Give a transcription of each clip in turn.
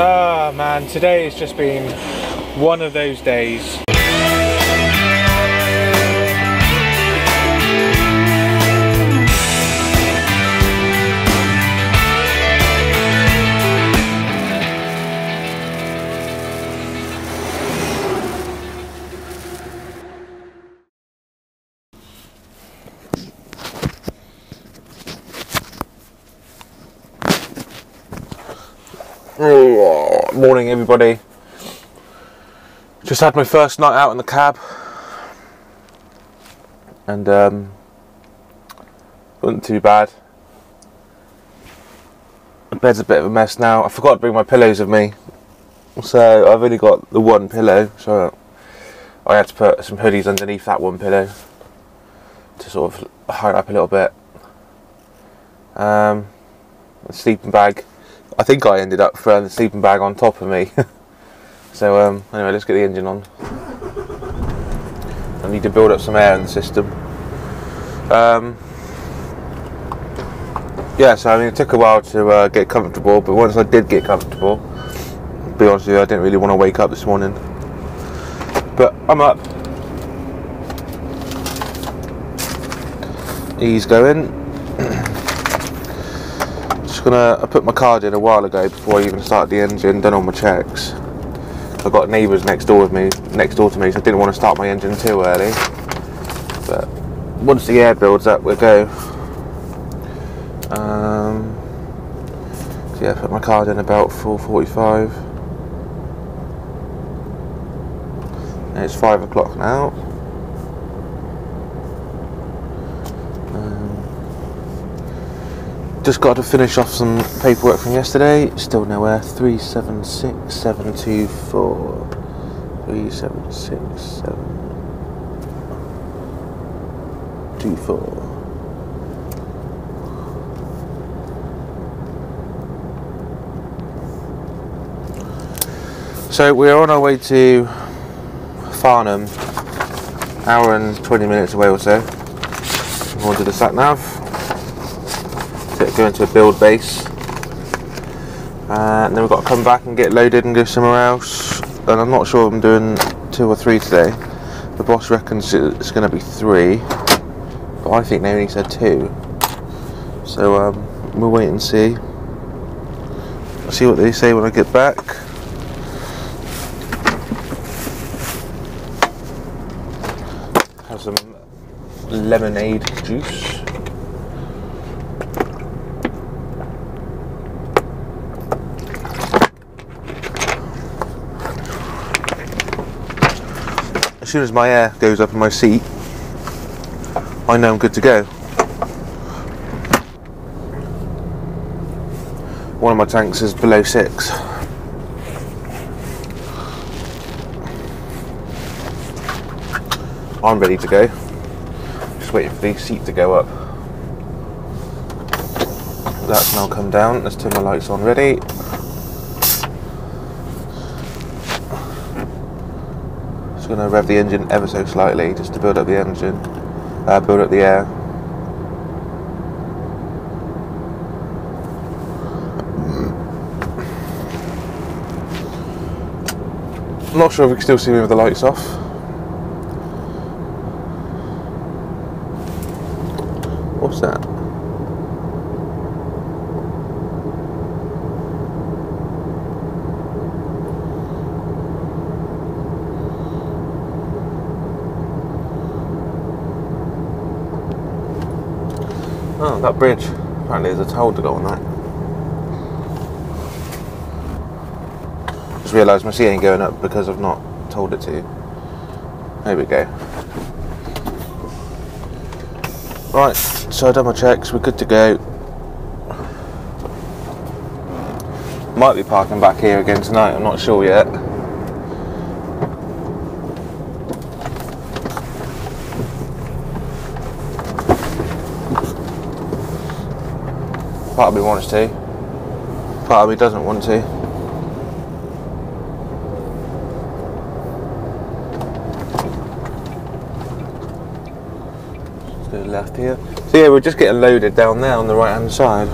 Ah man, today has just been one of those days. Morning everybody. Just had my first night out in the cab and wasn't too bad. The bed's a bit of a mess now. I forgot to bring my pillows with me, so I've only got the one pillow, so I had to put some hoodies underneath that one pillow to sort of hide up a little bit. The sleeping bag, I think I ended up throwing the sleeping bag on top of me. So anyway, let's get the engine on. I need to build up some air in the system. Yeah, so I mean, it took a while to get comfortable, but once I did get comfortable, to be honest with you, I didn't really want to wake up this morning. But I'm up. He's going. I put my card in a while ago before I even started the engine, done all my checks. I've got neighbours next door to me, so I didn't want to start my engine too early. But once the air builds up, we'll go. So yeah, put my card in about 4:45. And it's 5 o'clock now. Just got to finish off some paperwork from yesterday. Still nowhere. 376724. 376724. So we are on our way to Farnham, hour and 20 minutes away or so. We'll do the sat nav. Going to a build base, and then we've got to come back and get loaded and go somewhere else. And I'm not sure if I'm doing 2 or 3 today. The boss reckons it's going to be 3, but I think they only said 2. So we'll wait and see. I'll see what they say when I get back. Have some lemonade juice. As soon as my air goes up in my seat, I know I'm good to go. One of my tanks is below 6. I'm ready to go. Just waiting for the seat to go up. That's now come down. Let's turn my lights on. Ready. Going to rev the engine ever so slightly just to build up the engine, build up the air. I'm not sure if you can still see me with the lights off. What's that? Oh, that bridge. Apparently there's a toll to go on that. Just realised my seat ain't going up because I've not told it to. There we go. Right, so I've done my checks, we're good to go. Might be parking back here again tonight, I'm not sure yet. Part of me wants to, part of me doesn't want to. Let's go left here. So yeah, we're just getting loaded down there on the right hand side.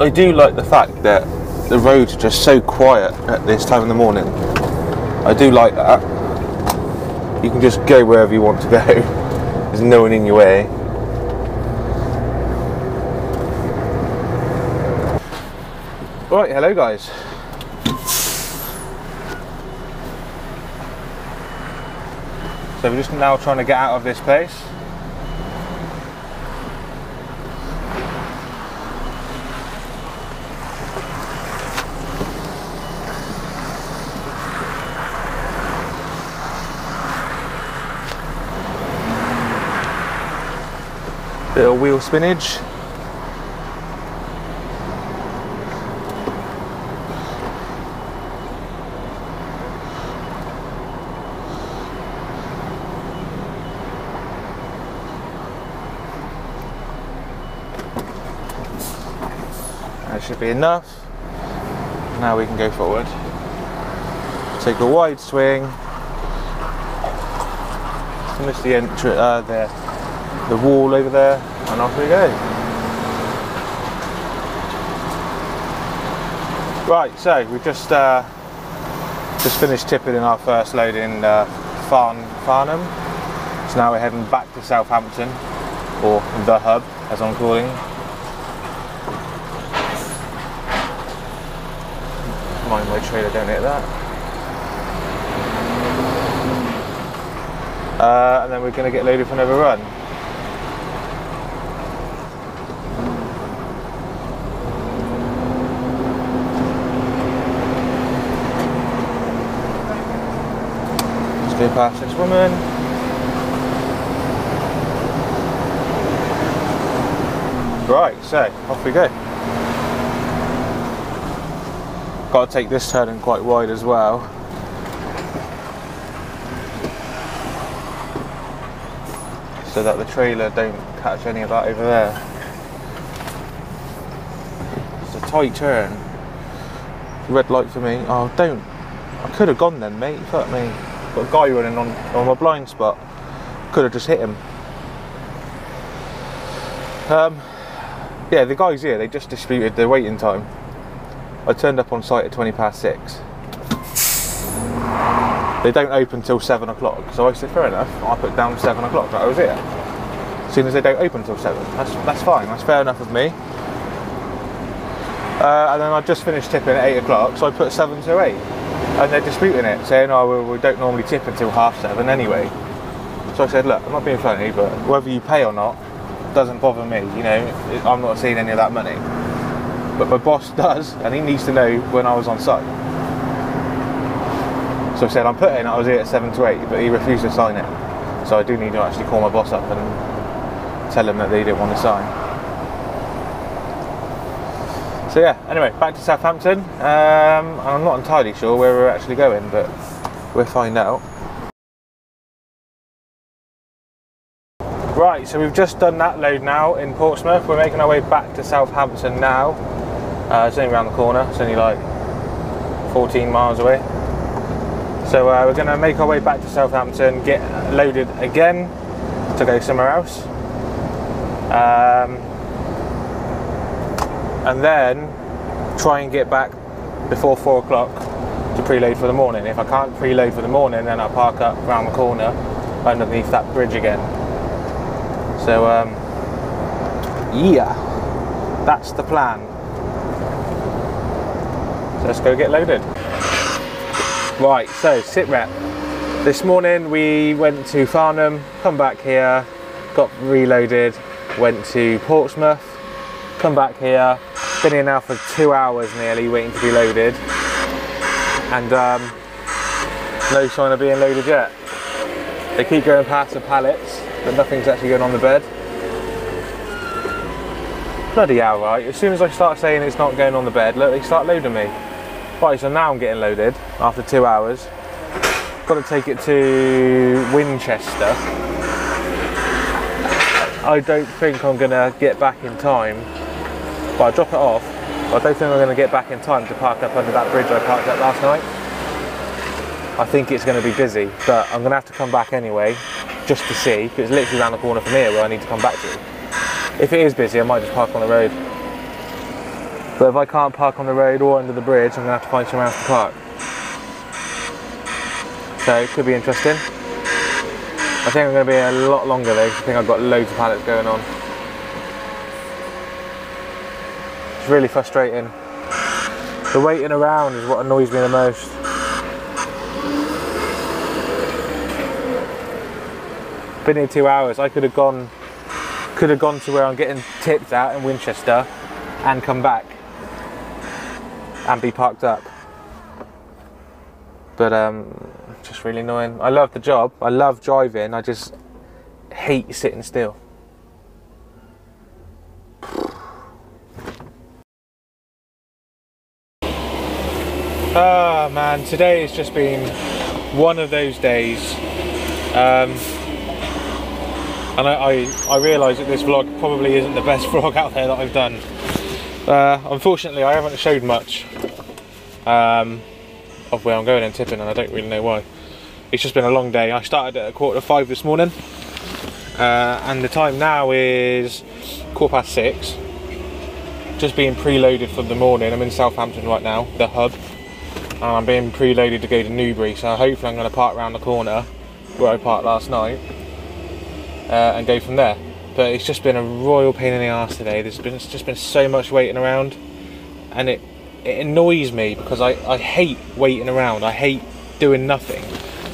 I do like the fact that the roads are just so quiet at this time in the morning. I do like that. You can just go wherever you want to go. There's no one in your way. Right, hello guys. So we're just now trying to get out of this place. Bit of wheel spinach. That should be enough. Now we can go forward. Take a wide swing. Miss the entrance the wall over there, and off we go. Right, so we've just finished tipping in our first load in Farnham. So now we're heading back to Southampton, or the hub, as I'm calling. Mind my trailer, don't hit that. And then we're going to get loaded for another run. Go past this woman. Right, so off we go. Got to take this turn in quite wide as well. So that the trailer don't catch any of that over there. It's a tight turn. Red light for me. Oh, don't. I could have gone then, mate. Fuck me. Got a guy running on my blind spot. Could have just hit him. Yeah, the guys here, they just disputed their waiting time. I turned up on site at 6:20. They don't open till 7 o'clock, so I said fair enough, I put down 7 o'clock, that I was here. As soon as they don't open till 7, that's fine, that's fair enough of me. And then I just finished tipping at 8 o'clock, so I put 7 to 8. And they're disputing it, saying, oh, we don't normally tip until 7:30 anyway. So I said, look, I'm not being funny, but whether you pay or not doesn't bother me, you know, I'm not seeing any of that money. But my boss does, and he needs to know when I was on site. So I said, I'm putting, I was here at 7 to 8, but he refused to sign it. So I do need to actually call my boss up and tell him that they didn't want to sign. So yeah, anyway, back to Southampton, and I'm not entirely sure where we're actually going, but we'll find out. Right, so we've just done that load now in Portsmouth. We're making our way back to Southampton now. It's only around the corner, it's only like 14 miles away. So we're going to make our way back to Southampton, get loaded again to go somewhere else. And then try and get back before 4 o'clock to preload for the morning. If I can't preload for the morning, then I'll park up round the corner underneath that bridge again. So yeah, that's the plan. So let's go get loaded. Right, so sit rep. This morning we went to Farnham, come back here, got reloaded, went to Portsmouth, come back here. Been here now for 2 hours nearly, waiting to be loaded, and no sign of being loaded yet. They keep going past the pallets, but nothing's actually going on the bed. Bloody hell, right? As soon as I start saying it's not going on the bed, look, they start loading me. Right, so now I'm getting loaded after 2 hours. Got to take it to Winchester. I don't think I'm gonna get back in time. But I drop it off, but I don't think I'm going to get back in time to park up under that bridge I parked up last night. I think it's going to be busy, but I'm going to have to come back anyway, just to see, because it's literally around the corner from here where I need to come back to. If it is busy, I might just park on the road. But if I can't park on the road or under the bridge, I'm going to have to find somewhere else to park. So it could be interesting. I think I'm going to be a lot longer though, because I think I've got loads of pallets going on. It's really frustrating. The waiting around is what annoys me the most. Been here 2 hours. I could have gone to where I'm getting tipped out in Winchester and come back and be parked up. But just really annoying. I love the job. I love driving. I just hate sitting still. Ah, man, today has just been one of those days. And I realise that this vlog probably isn't the best vlog out there that I've done. Unfortunately, I haven't showed much of where I'm going and tipping, and I don't really know why. It's just been a long day. I started at 4:45 this morning, and the time now is 6:15. Just being preloaded for the morning. I'm in Southampton right now, the hub, and I'm being preloaded to go to Newbury, so hopefully I'm going to park around the corner where I parked last night, and go from there. But it's just been a royal pain in the arse today. It's just been so much waiting around, and it annoys me because I hate waiting around. I hate doing nothing.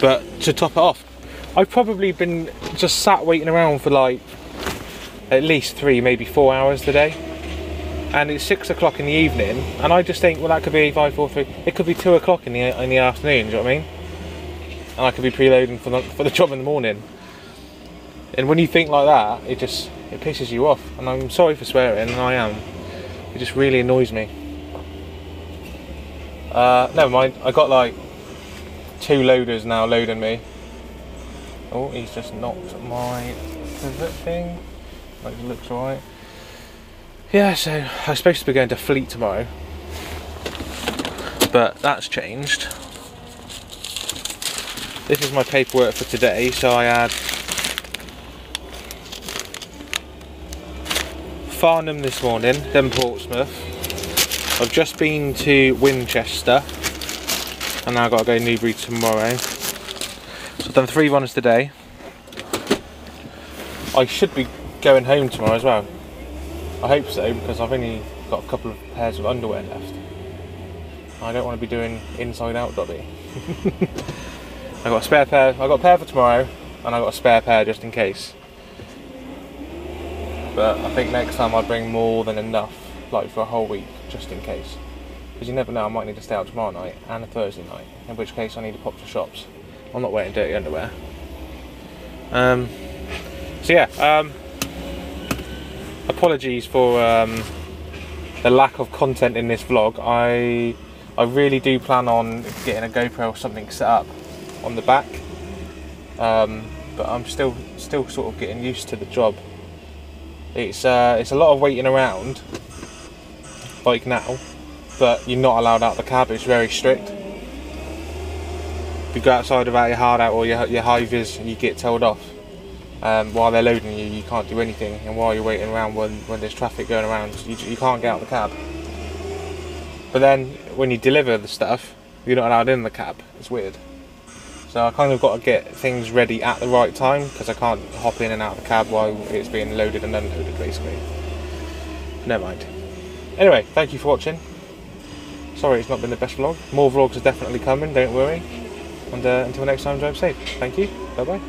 But to top it off, I've probably been just sat waiting around for like at least 3, maybe 4 hours today, and it's 6 o'clock in the evening, and I just think, well, that could be 5:43. It could be 2 o'clock in the afternoon. Do you know what I mean? And I could be preloading for the job in the morning. And when you think like that, it pisses you off. And I'm sorry for swearing, and I am. It just really annoys me. Never mind. I got like 2 loaders now loading me. Oh, he's just knocked my pivot thing. Like, it looks alright. Yeah, so I'm supposed to be going to Fleet tomorrow, but that's changed. This is my paperwork for today. So I had Farnham this morning, then Portsmouth. I've just been to Winchester, and now I've got to go to Newbury tomorrow. So I've done 3 runs today. I should be going home tomorrow as well. I hope so, because I've only got a couple of pairs of underwear left. I don't want to be doing inside out dobby. I got a spare pair. I got a pair for tomorrow, and I got a spare pair just in case. But I think next time I bring more than enough, like for a whole week, just in case. Because you never know, I might need to stay out tomorrow night and a Thursday night, in which case I need to pop to shops. I'm not wearing dirty underwear. So yeah. Apologies for the lack of content in this vlog. I really do plan on getting a GoPro or something set up on the back, but I'm still sort of getting used to the job. It's a lot of waiting around, like now, but you're not allowed out the cab. It's very strict. If you go outside without your hard out or your high vis, you get told off. While they're loading you, you can't do anything, and while you're waiting around when there's traffic going around, you can't get out of the cab. But then when you deliver the stuff, you're not allowed in the cab. It's weird. So I kind of got to get things ready at the right time, because I can't hop in and out of the cab while it's being loaded and unloaded, basically. Never mind. Anyway, thank you for watching. Sorry it's not been the best vlog. More vlogs are definitely coming, don't worry. And until next time, drive safe. Thank you. Bye bye.